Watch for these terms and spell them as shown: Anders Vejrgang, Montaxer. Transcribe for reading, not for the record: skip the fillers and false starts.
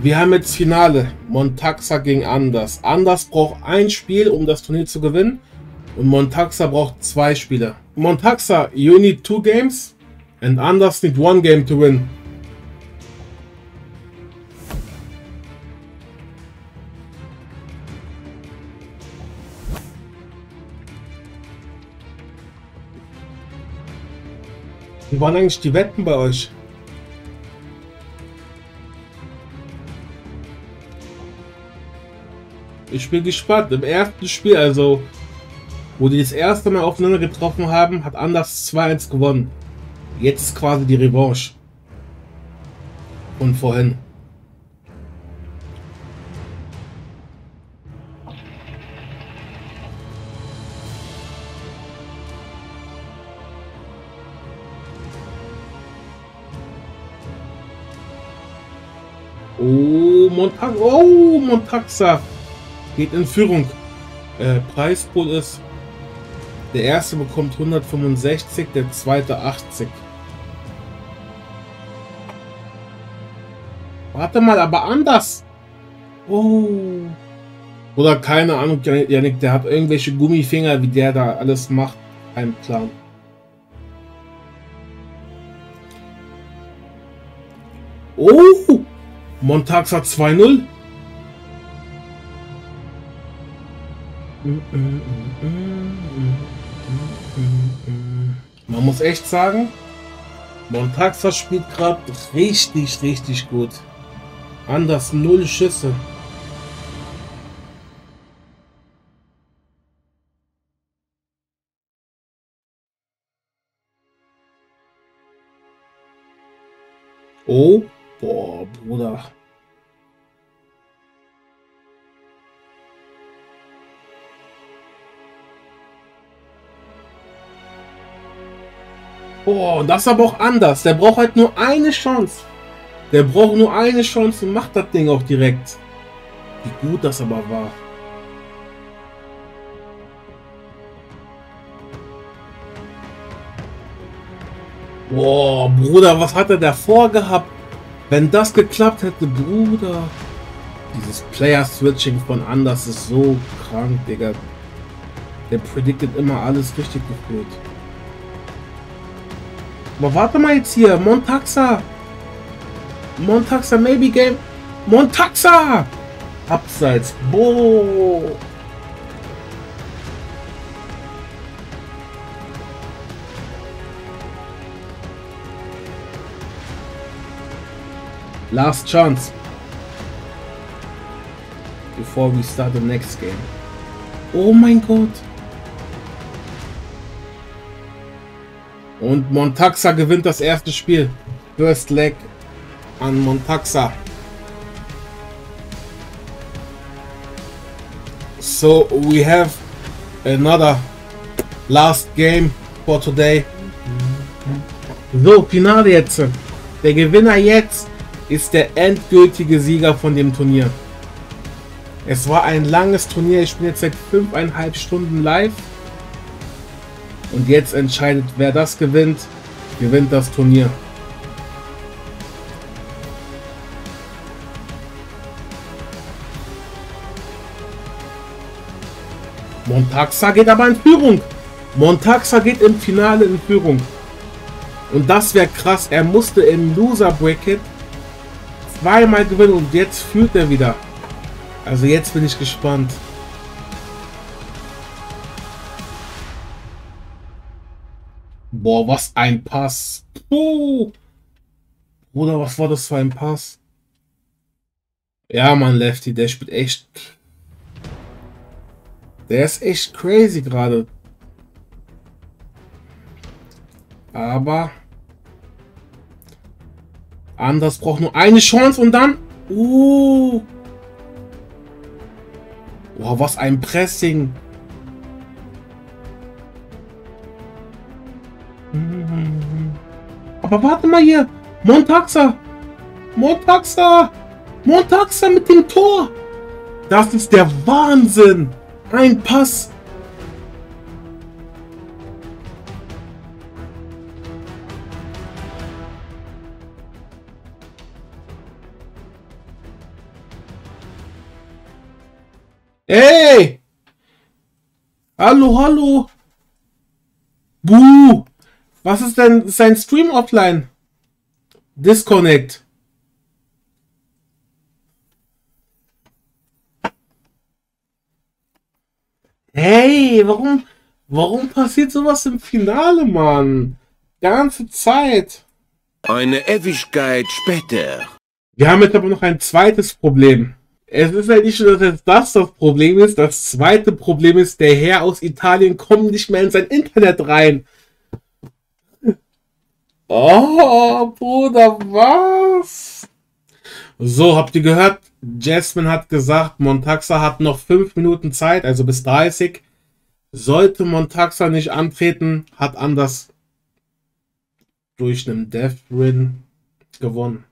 Wir haben jetzt Finale. Montaxer gegen Anders. Anders braucht ein Spiel, um das Turnier zu gewinnen. Und Montaxer braucht 2 Spiele. Montaxer, you need 2 games. And Anders need 1 game to win. Wie waren eigentlich die Wetten bei euch? Ich bin gespannt. Im ersten Spiel, also wo die das erste Mal aufeinander getroffen haben, hat Anders 2-1 gewonnen. Jetzt ist quasi die Revanche. Und vorhin. Oh, Montaxer geht in Führung. Preispool ist, der erste bekommt 165, der zweite 80. Warte mal, aber Anders. Oh. Oder keine Ahnung, Janik, der hat irgendwelche Gummifinger, wie der da alles macht. Ein Plan. Oh. Montaxer 2-0. Man muss echt sagen, Montaxer spielt gerade richtig, richtig gut. Anders 0 Schüsse. Oh. Boah, Bruder. Boah, das ist aber auch Anders. Der braucht halt nur eine Chance. Der braucht nur eine Chance und macht das Ding auch direkt. Wie gut das aber war. Boah, Bruder, was hat er davor gehabt? Wenn das geklappt hätte, Bruder. Dieses Player-Switching von Anders ist so krank, Digga. Der predicted immer alles richtig gefühlt. Aber warte mal jetzt hier. Montaxer. Montaxer, maybe game. Montaxer! Abseits. Boah. Last chance before we start the next game. Oh mein Gott. Und Montaxer gewinnt das erste Spiel. First Leg an Montaxer. So we have another last game for today. So, Finale jetzt. Der Gewinner jetzt ist der endgültige Sieger von dem Turnier. Es war ein langes Turnier. Ich bin jetzt seit 5,5 Stunden live. Und jetzt entscheidet, wer das gewinnt, gewinnt das Turnier. Montaxer geht aber in Führung. Montaxer geht im Finale in Führung. Und das wäre krass. Er musste im Loser Bracket zweimal gewinnen und jetzt führt er wieder. Also jetzt bin ich gespannt. Boah, was ein Pass. Puh. Bruder, was war das für ein Pass? Ja, Mann, Lefty, der spielt echt... Der ist echt crazy gerade. Aber... Anders braucht nur eine Chance und dann... Boah, was ein Pressing. Aber warte mal hier. Montaxer. Montaxer. Montaxer mit dem Tor. Das ist der Wahnsinn. Ein Pass. Ey! Hallo, hallo! Buh! Was ist denn sein Stream offline? Disconnect. Hey, warum passiert sowas im Finale, Mann? Ganze Zeit. Eine Ewigkeit später. Wir haben jetzt aber noch ein zweites Problem. Es ist ja nicht nur, dass jetzt das Problem ist. Das zweite Problem ist, der Herr aus Italien kommt nicht mehr in sein Internet rein. Oh, Bruder, was? So, habt ihr gehört? Jasmine hat gesagt, Montaxer hat noch 5 Minuten Zeit, also bis 30. Sollte Montaxer nicht antreten, hat Anders durch einen Deathrin gewonnen.